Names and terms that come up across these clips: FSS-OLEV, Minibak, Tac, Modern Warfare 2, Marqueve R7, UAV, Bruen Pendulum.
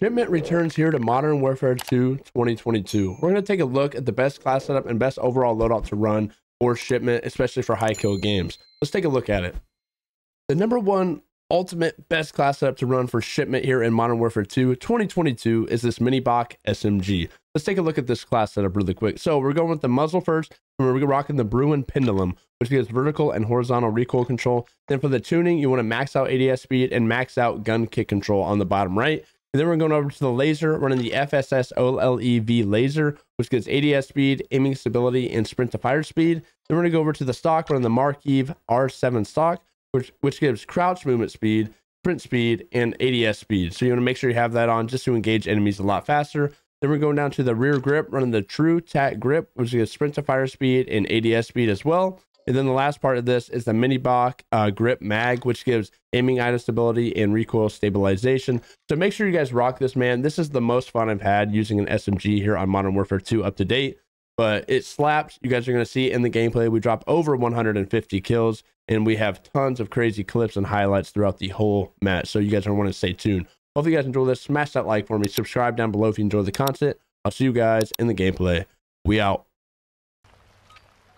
Shipment returns here to Modern Warfare 2 2022. We're going to take a look at the best class setup and best overall loadout to run for shipment, especially for high kill games. Let's take a look at it. The number one ultimate best class setup to run for shipment here in Modern Warfare 2 2022 is this Minibak SMG. Let's take a look at this class setup really quick. So we're going with the muzzle first, and we're rocking the Bruen Pendulum, which gives vertical and horizontal recoil control. Then for the tuning, you want to max out ADS speed and max out gun kick control on the bottom right. And then we're going over to the laser, running the FSS-OLEV laser, which gives ADS speed, aiming stability, and sprint to fire speed. Then we're going to go over to the stock, running the Marqueve R7 stock, which gives crouch movement speed, sprint speed, and ADS speed. So you want to make sure you have that on just to engage enemies a lot faster. Then we're going down to the rear grip, running the true Tac grip, which gives sprint to fire speed and ADS speed as well. And then the last part of this is the Minibak grip mag, which gives aiming item stability and recoil stabilization. So make sure you guys rock this, man. This is the most fun I've had using an SMG here on Modern Warfare 2 up to date, but it slaps. You guys are going to see in the gameplay, we drop over 150 kills and we have tons of crazy clips and highlights throughout the whole match. So you guys are going to want to stay tuned. Hopefully you guys enjoy this. Smash that like for me. Subscribe down below if you enjoy the content. I'll see you guys in the gameplay. We out.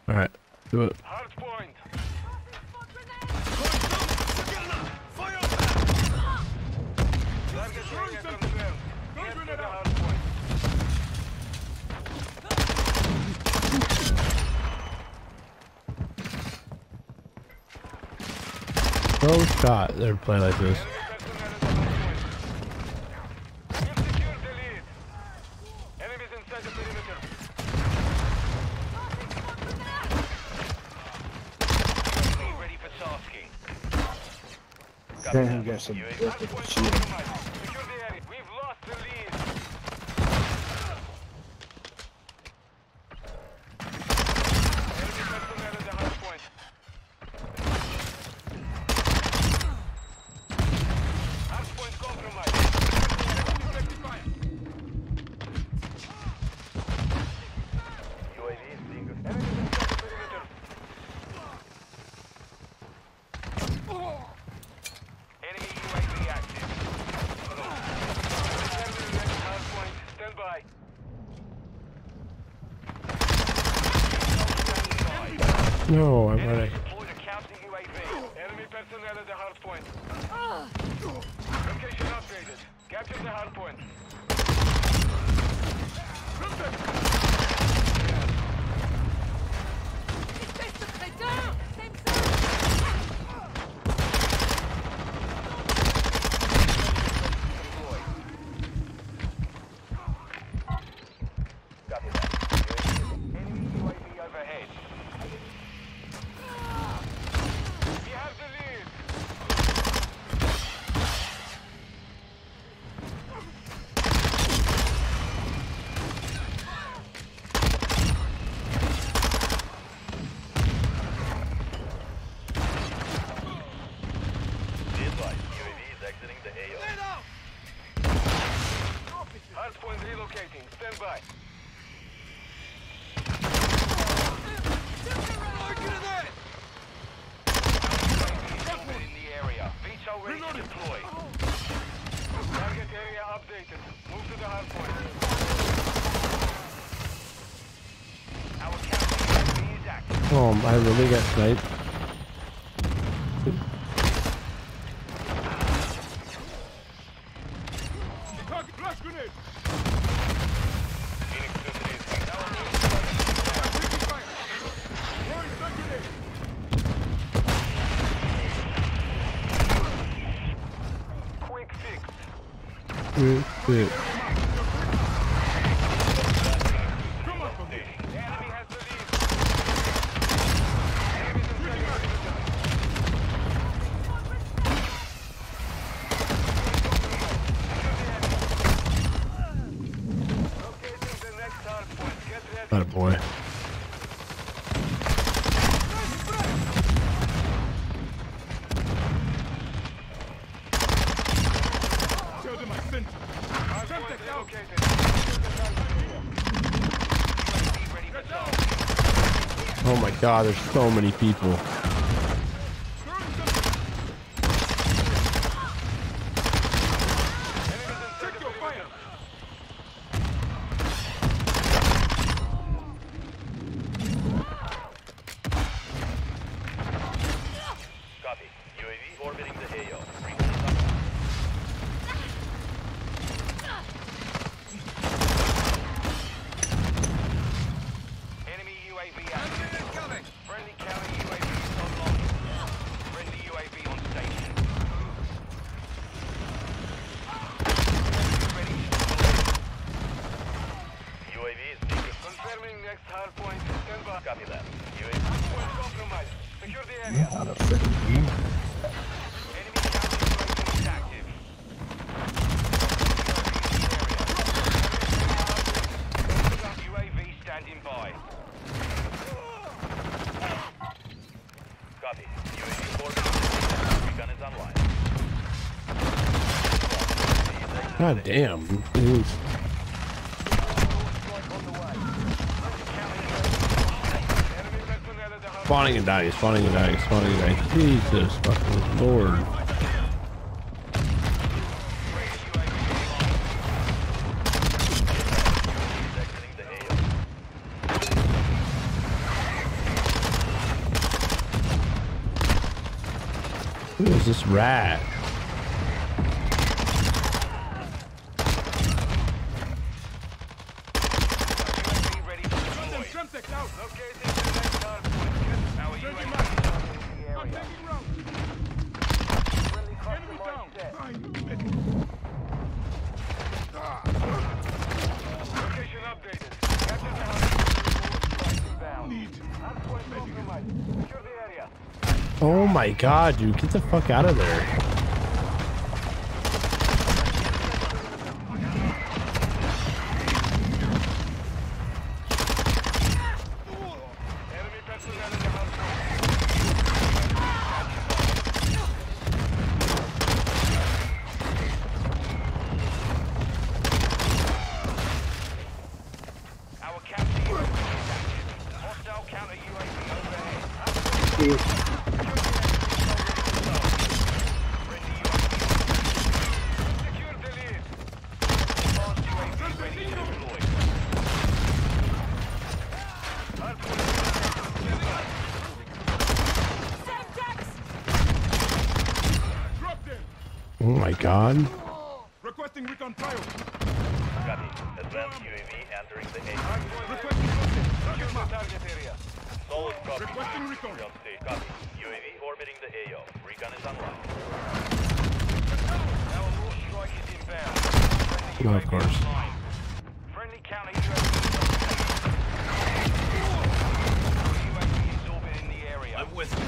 All right. Do it. Hard point. No shot. They're playing like this. Damn, you guys are just a cheater. We've lost the lead. Enemy personnel at the high point. Hard point compromised. UAV is being defended. Oh! No, I'm ready. Enemy personnel at the hard point. Location upgraded. Capture the hard point. Hardpoint relocating. Stand by. Somewhere in the area. Beach already deployed. Target area updated. Move to the hardpoint. Our captain is active. Oh, I really got sniped. Quick fix. That a boy. Oh my god, there's so many people. Not a freaking game. God damn. Dude. Spawning and dying, spawning and dying, spawning and dying. Jesus fucking Lord. Who is this rat? Oh my god, dude, get the fuck out of there. Oh my god. Requesting recon fire. Copy. Advanced UAV entering the area. Requesting area. Solid copy. Requesting recon. Copy. UAV orbiting the AO. Recon is online. Our war strike is inbound. No, of course. Friendly counter UAV is orbiting the area. I'm with you.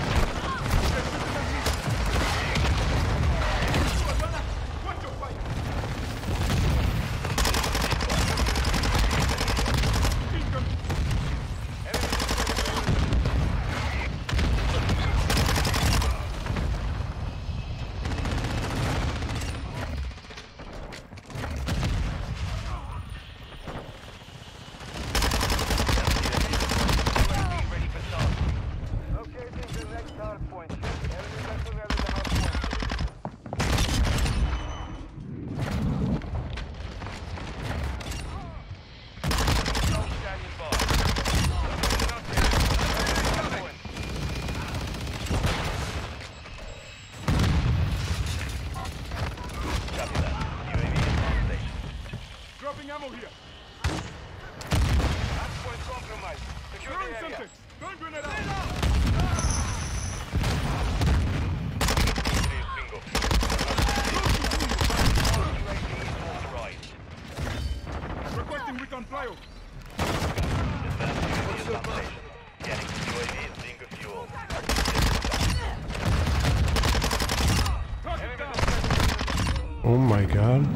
Oh my god.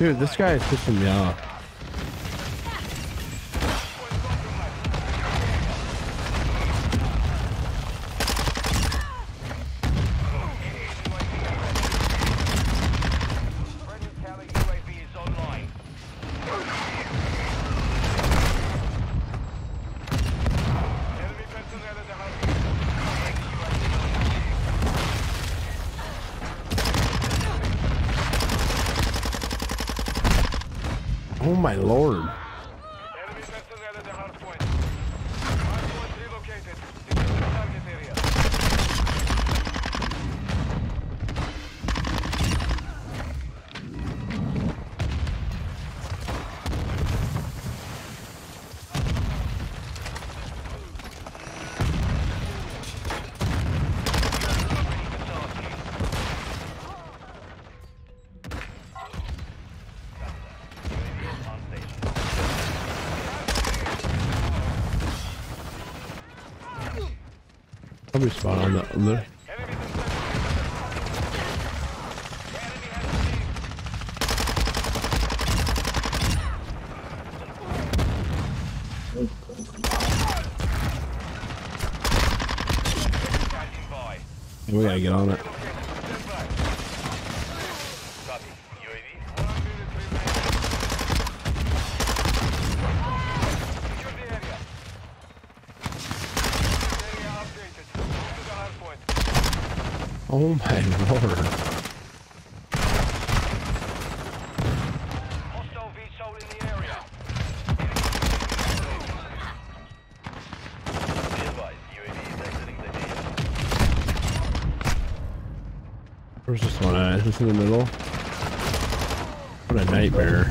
Dude, this guy is pissing me off. Oh my lord. Spot on the other. We gotta get on it. Oh my lord. Hostile VSOL in the area. Be advised, UAV is exiting the area. Where's this one at? Is this in the middle? What a nightmare.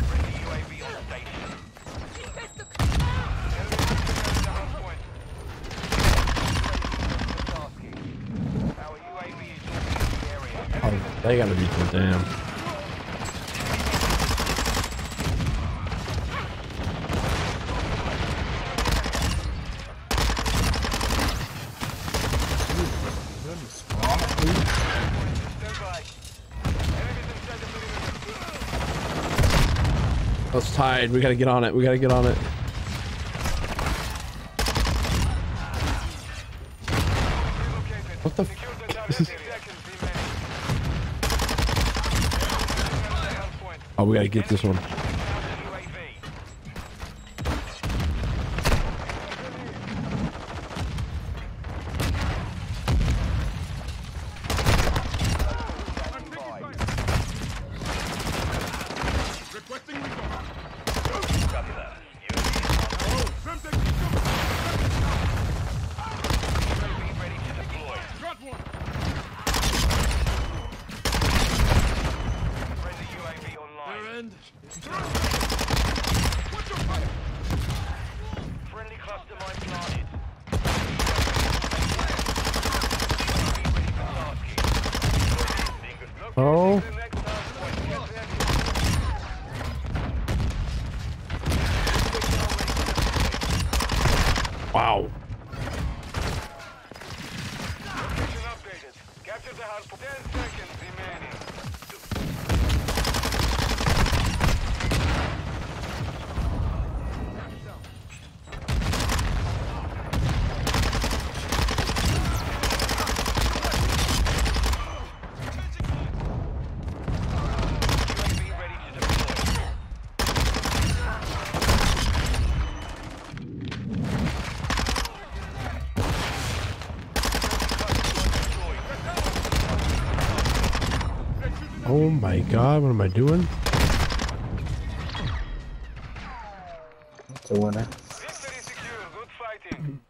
They gotta be so damn. That's tied. We gotta get on it. We gotta get on it. What the f? Oh, we gotta get this one. Oh my god, what am I doing? That's a winner. Victory secure, good fighting.